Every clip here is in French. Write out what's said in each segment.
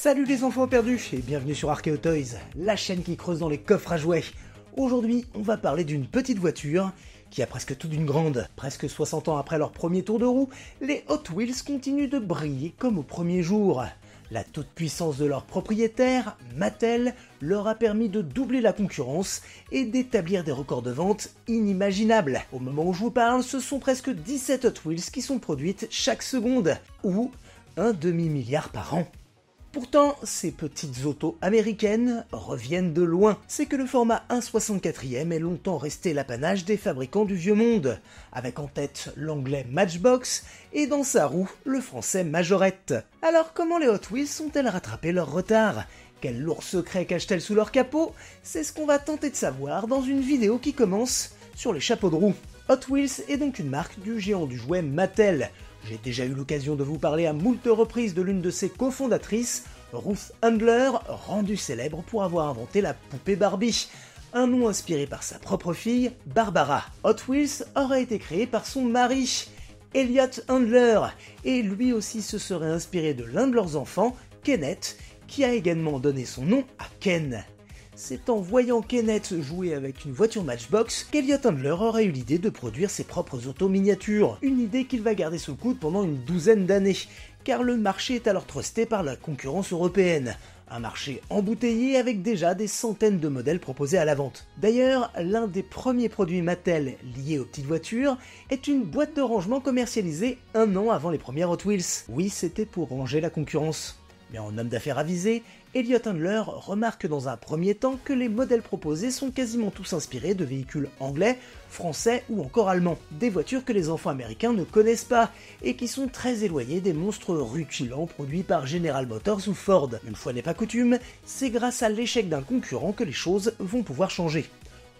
Salut les enfants perdus et bienvenue sur ArkeoToys, la chaîne qui creuse dans les coffres à jouets. Aujourd'hui, on va parler d'une petite voiture qui a presque tout d'une grande. Presque 60 ans après leur premier tour de roue, les Hot Wheels continuent de briller comme au premier jour. La toute-puissance de leur propriétaire, Mattel, leur a permis de doubler la concurrence et d'établir des records de vente inimaginables. Au moment où je vous parle, ce sont presque 17 Hot Wheels qui sont produites chaque seconde, ou un demi-milliard par an. Pourtant, ces petites autos américaines reviennent de loin. C'est que le format 1/64e est longtemps resté l'apanage des fabricants du vieux monde, avec en tête l'anglais Matchbox et dans sa roue le français Majorette. Alors comment les Hot Wheels ont-elles rattrapé leur retard? Quel lourd secret cachent-elles sous leur capot? C'est ce qu'on va tenter de savoir dans une vidéo qui commence sur les chapeaux de roue. Hot Wheels est donc une marque du géant du jouet Mattel. J'ai déjà eu l'occasion de vous parler à moult reprises de l'une de ses cofondatrices, Ruth Handler, rendue célèbre pour avoir inventé la poupée Barbie, un nom inspiré par sa propre fille, Barbara. Hot Wheels aurait été créé par son mari, Elliot Handler, et lui aussi se serait inspiré de l'un de leurs enfants, Kenneth, qui a également donné son nom à Ken. C'est en voyant Kenneth jouer avec une voiture Matchbox qu'Elliot Handler aurait eu l'idée de produire ses propres autos miniatures. Une idée qu'il va garder sous le coude pendant une douzaine d'années, car le marché est alors trusté par la concurrence européenne. Un marché embouteillé avec déjà des centaines de modèles proposés à la vente. D'ailleurs, l'un des premiers produits Mattel liés aux petites voitures est une boîte de rangement commercialisée un an avant les premières Hot Wheels. Oui, c'était pour ranger la concurrence. Mais en homme d'affaires avisé, Elliot Handler remarque dans un premier temps que les modèles proposés sont quasiment tous inspirés de véhicules anglais, français ou encore allemands. Des voitures que les enfants américains ne connaissent pas et qui sont très éloignées des monstres rutilants produits par General Motors ou Ford. Une fois n'est pas coutume, c'est grâce à l'échec d'un concurrent que les choses vont pouvoir changer.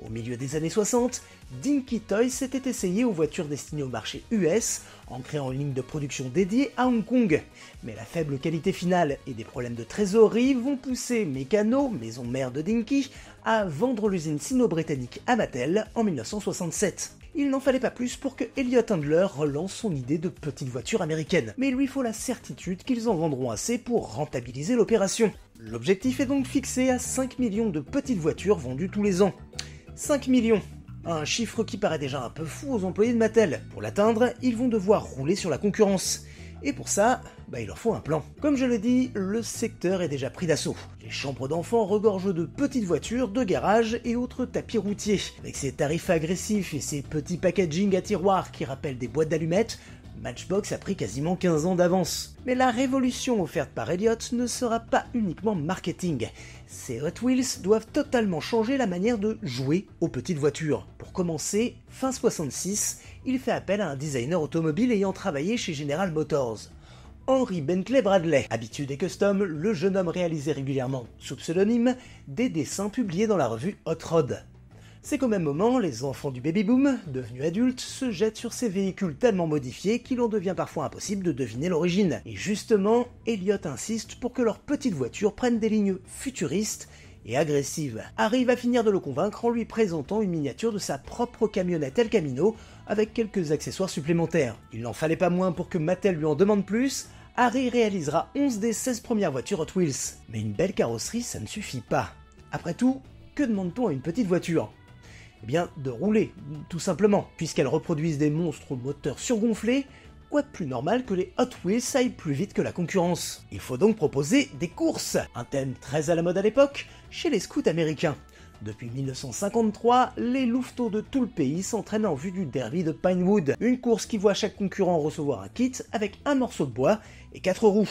Au milieu des années 60, Dinky Toys s'était essayé aux voitures destinées au marché US en créant une ligne de production dédiée à Hong Kong. Mais la faible qualité finale et des problèmes de trésorerie vont pousser Meccano, maison mère de Dinky, à vendre l'usine sino-britannique à Mattel en 1967. Il n'en fallait pas plus pour que Elliot Handler relance son idée de petite voiture américaine. Mais il lui faut la certitude qu'ils en vendront assez pour rentabiliser l'opération. L'objectif est donc fixé à 5 millions de petites voitures vendues tous les ans. 5 millions, un chiffre qui paraît déjà un peu fou aux employés de Mattel. Pour l'atteindre, ils vont devoir rouler sur la concurrence. Et pour ça, il leur faut un plan. Comme je l'ai dit, le secteur est déjà pris d'assaut. Les chambres d'enfants regorgent de petites voitures, de garages et autres tapis routiers. Avec ses tarifs agressifs et ses petits packaging à tiroirs qui rappellent des boîtes d'allumettes, Matchbox a pris quasiment 15 ans d'avance. Mais la révolution offerte par Elliot ne sera pas uniquement marketing. Ces Hot Wheels doivent totalement changer la manière de jouer aux petites voitures. Pour commencer, fin 66, il fait appel à un designer automobile ayant travaillé chez General Motors, Henry Bentley Bradley. Habitué des customs, le jeune homme réalisait régulièrement, sous pseudonyme, des dessins publiés dans la revue Hot Rod. C'est qu'au même moment, les enfants du Baby Boom, devenus adultes, se jettent sur ces véhicules tellement modifiés qu'il en devient parfois impossible de deviner l'origine. Et justement, Elliot insiste pour que leurs petites voitures prennent des lignes futuristes et agressives. Harry va finir de le convaincre en lui présentant une miniature de sa propre camionnette El Camino avec quelques accessoires supplémentaires. Il n'en fallait pas moins pour que Mattel lui en demande plus. Harry réalisera 11 des 16 premières voitures Hot Wheels. Mais une belle carrosserie, ça ne suffit pas. Après tout, que demande-t-on à une petite voiture ? Eh bien, de rouler, tout simplement. Puisqu'elles reproduisent des monstres aux moteurs surgonflés, quoi de plus normal que les Hot Wheels aillent plus vite que la concurrence? Il faut donc proposer des courses, un thème très à la mode à l'époque, chez les scouts américains. Depuis 1953, les louveteaux de tout le pays s'entraînent en vue du derby de Pinewood, une course qui voit chaque concurrent recevoir un kit avec un morceau de bois et 4 roues.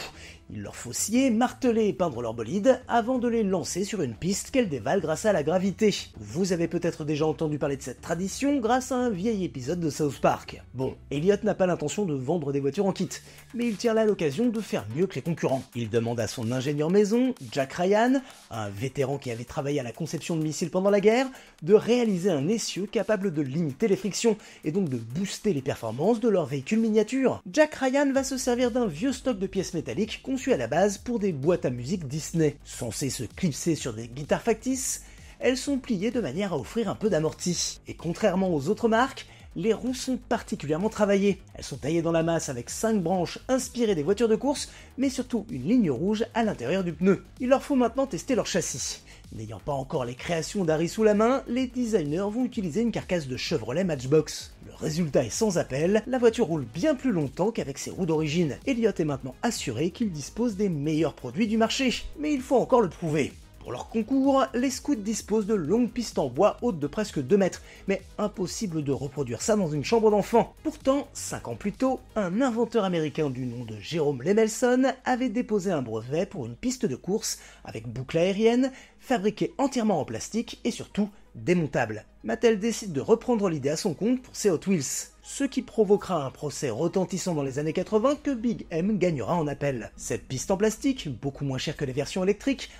Il leur faut scier, marteler et peindre leur bolide avant de les lancer sur une piste qu'elles dévalent grâce à la gravité. Vous avez peut-être déjà entendu parler de cette tradition grâce à un vieil épisode de South Park. Bon, Elliot n'a pas l'intention de vendre des voitures en kit, mais il tient là l'occasion de faire mieux que les concurrents. Il demande à son ingénieur maison, Jack Ryan, un vétéran qui avait travaillé à la conception de missiles pendant la guerre, de réaliser un essieu capable de limiter les frictions et donc de booster les performances de leur véhicule miniature. Jack Ryan va se servir d'un vieux stock de pièces métalliques conçues à la base pour des boîtes à musique Disney. Censées se clipser sur des guitares factices, elles sont pliées de manière à offrir un peu d'amorti. Et contrairement aux autres marques, les roues sont particulièrement travaillées. Elles sont taillées dans la masse avec 5 branches inspirées des voitures de course, mais surtout une ligne rouge à l'intérieur du pneu. Il leur faut maintenant tester leur châssis. N'ayant pas encore les créations d'Harry sous la main, les designers vont utiliser une carcasse de Chevrolet Matchbox. Le résultat est sans appel, la voiture roule bien plus longtemps qu'avec ses roues d'origine. Elliot est maintenant assuré qu'il dispose des meilleurs produits du marché, mais il faut encore le prouver. Pour leur concours, les scouts disposent de longues pistes en bois hautes de presque 2 mètres, mais impossible de reproduire ça dans une chambre d'enfant. Pourtant, 5 ans plus tôt, un inventeur américain du nom de Jérôme Lemelson avait déposé un brevet pour une piste de course avec boucle aérienne, fabriquée entièrement en plastique et surtout démontable. Mattel décide de reprendre l'idée à son compte pour ses Hot Wheels, ce qui provoquera un procès retentissant dans les années 80 que Big M gagnera en appel. Cette piste en plastique, beaucoup moins chère que les versions électriques,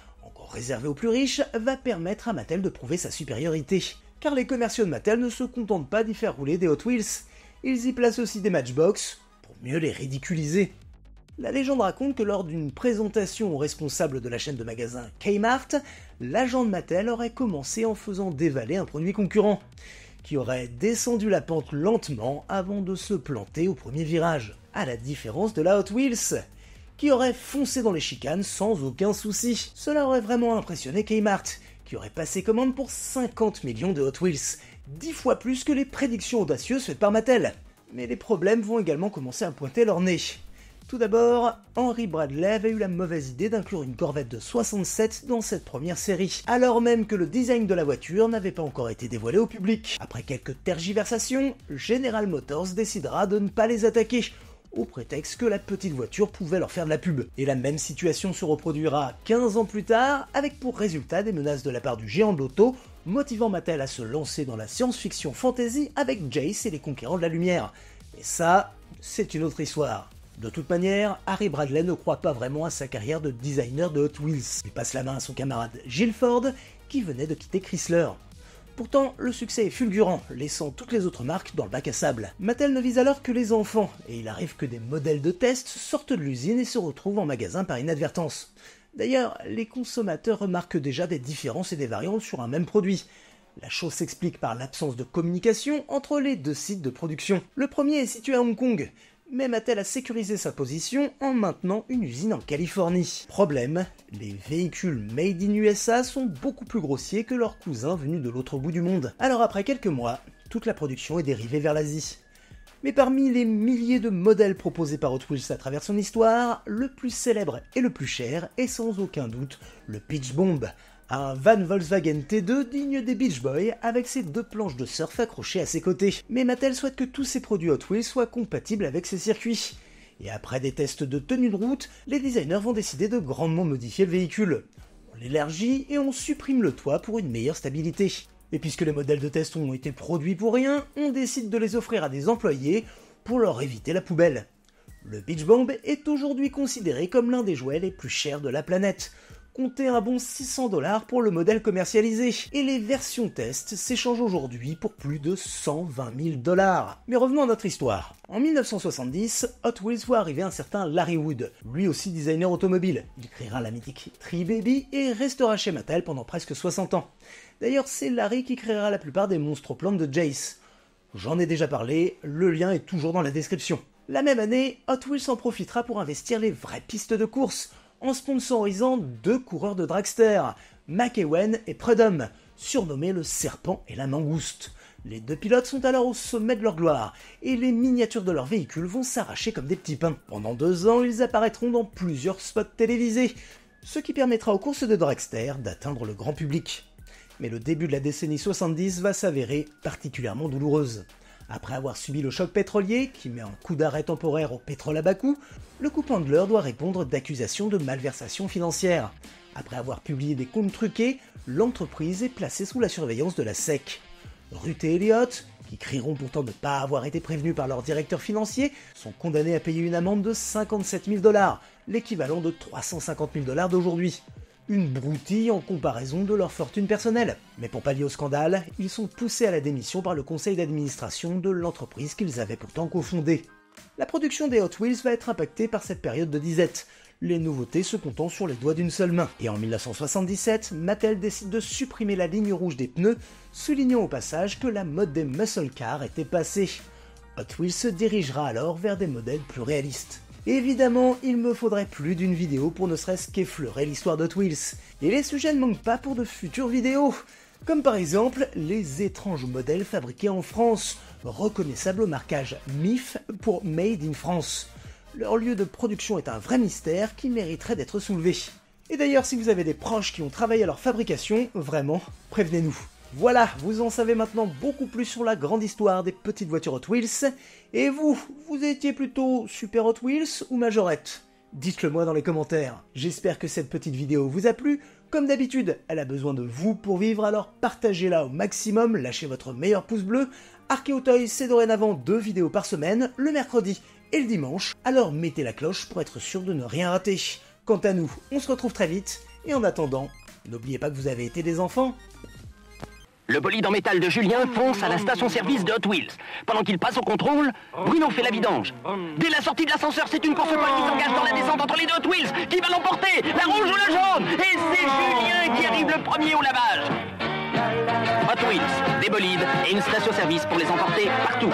réservé aux plus riches, va permettre à Mattel de prouver sa supériorité. Car les commerciaux de Mattel ne se contentent pas d'y faire rouler des Hot Wheels, ils y placent aussi des Matchbox pour mieux les ridiculiser. La légende raconte que lors d'une présentation aux responsables de la chaîne de magasins Kmart, l'agent de Mattel aurait commencé en faisant dévaler un produit concurrent, qui aurait descendu la pente lentement avant de se planter au premier virage. À la différence de la Hot Wheels, qui aurait foncé dans les chicanes sans aucun souci. Cela aurait vraiment impressionné Kmart, qui aurait passé commande pour 50 millions de Hot Wheels, 10 fois plus que les prédictions audacieuses faites par Mattel. Mais les problèmes vont également commencer à pointer leur nez. Tout d'abord, Henry Bradley avait eu la mauvaise idée d'inclure une Corvette de 67 dans cette première série, alors même que le design de la voiture n'avait pas encore été dévoilé au public. Après quelques tergiversations, General Motors décidera de ne pas les attaquer, au prétexte que la petite voiture pouvait leur faire de la pub. Et la même situation se reproduira 15 ans plus tard, avec pour résultat des menaces de la part du géant de l'auto, motivant Mattel à se lancer dans la science-fiction fantasy avec Jace et les conquérants de la lumière. Mais ça, c'est une autre histoire. De toute manière, Harry Bradley ne croit pas vraiment à sa carrière de designer de Hot Wheels. Il passe la main à son camarade Gilles Ford, qui venait de quitter Chrysler. Pourtant, le succès est fulgurant, laissant toutes les autres marques dans le bac à sable. Mattel ne vise alors que les enfants, et il arrive que des modèles de test sortent de l'usine et se retrouvent en magasin par inadvertance. D'ailleurs, les consommateurs remarquent déjà des différences et des variantes sur un même produit. La chose s'explique par l'absence de communication entre les deux sites de production. Le premier est situé à Hong Kong, mais Mattel a sécurisé sa position en maintenant une usine en Californie. Problème, les véhicules made in USA sont beaucoup plus grossiers que leurs cousins venus de l'autre bout du monde. Alors après quelques mois, toute la production est dérivée vers l'Asie. Mais parmi les milliers de modèles proposés par Hot Wheels à travers son histoire, le plus célèbre et le plus cher est sans aucun doute le Beach Bomb, un van Volkswagen T2 digne des Beach Boys avec ses 2 planches de surf accrochées à ses côtés. Mais Mattel souhaite que tous ses produits Hot Wheels soient compatibles avec ses circuits. Et après des tests de tenue de route, les designers vont décider de grandement modifier le véhicule. On l'élargit et on supprime le toit pour une meilleure stabilité. Et puisque les modèles de test ont été produits pour rien, on décide de les offrir à des employés pour leur éviter la poubelle. Le Beach Bomb est aujourd'hui considéré comme l'un des jouets les plus chers de la planète. Comptez un bon 600$ pour le modèle commercialisé, et les versions test s'échangent aujourd'hui pour plus de 120 000$. Mais revenons à notre histoire. En 1970, Hot Wheels voit arriver un certain Larry Wood, lui aussi designer automobile. Il créera la mythique Tree Baby et restera chez Mattel pendant presque 60 ans. D'ailleurs, c'est Larry qui créera la plupart des monstres plantes de Jace. J'en ai déjà parlé, le lien est toujours dans la description. La même année, Hot Wheels en profitera pour investir les vraies pistes de course, en sponsorisant 2 coureurs de dragster, McEwen et Prudhomme, surnommés le serpent et la mangouste. Les 2 pilotes sont alors au sommet de leur gloire, et les miniatures de leurs véhicules vont s'arracher comme des petits pains. Pendant 2 ans, ils apparaîtront dans plusieurs spots télévisés, ce qui permettra aux courses de dragster d'atteindre le grand public. Mais le début de la décennie 70 va s'avérer particulièrement douloureuse. Après avoir subi le choc pétrolier, qui met un coup d'arrêt temporaire au pétrole à bas coût, le couple Handler doit répondre d'accusations de malversation financière. Après avoir publié des comptes truqués, l'entreprise est placée sous la surveillance de la SEC. Ruth et Elliot, qui crieront pourtant ne pas avoir été prévenus par leur directeur financier, sont condamnés à payer une amende de 57 000$, l'équivalent de 350 000$ d'aujourd'hui. Une broutille en comparaison de leur fortune personnelle. Mais pour pallier au scandale, ils sont poussés à la démission par le conseil d'administration de l'entreprise qu'ils avaient pourtant cofondée. La production des Hot Wheels va être impactée par cette période de disette. les nouveautés se comptant sur les doigts d'une seule main. Et en 1977, Mattel décide de supprimer la ligne rouge des pneus, soulignant au passage que la mode des muscle cars était passée. Hot Wheels se dirigera alors vers des modèles plus réalistes. Évidemment, il me faudrait plus d'une vidéo pour ne serait-ce qu'effleurer l'histoire d'Hot Wheels, et les sujets ne manquent pas pour de futures vidéos, comme par exemple les étranges modèles fabriqués en France, reconnaissables au marquage MIF pour Made in France. Leur lieu de production est un vrai mystère qui mériterait d'être soulevé. Et d'ailleurs, si vous avez des proches qui ont travaillé à leur fabrication, vraiment, prévenez-nous. Voilà, vous en savez maintenant beaucoup plus sur la grande histoire des petites voitures Hot Wheels. Et vous, vous étiez plutôt Super Hot Wheels ou Majorette? Dites-le moi dans les commentaires. J'espère que cette petite vidéo vous a plu. Comme d'habitude, elle a besoin de vous pour vivre, alors partagez-la au maximum, lâchez votre meilleur pouce bleu. ArkeoToys, c'est dorénavant 2 vidéos par semaine, le mercredi et le dimanche, alors mettez la cloche pour être sûr de ne rien rater. Quant à nous, on se retrouve très vite, et en attendant, n'oubliez pas que vous avez été des enfants. Le bolide en métal de Julien fonce à la station-service de Hot Wheels. Pendant qu'il passe au contrôle, Bruno fait la vidange. Dès la sortie de l'ascenseur, c'est une course folle qui s'engage dans la descente entre les deux Hot Wheels. Qui va l'emporter? La rouge ou la jaune? Et c'est Julien qui arrive le premier au lavage. Hot Wheels, des bolides et une station-service pour les emporter partout.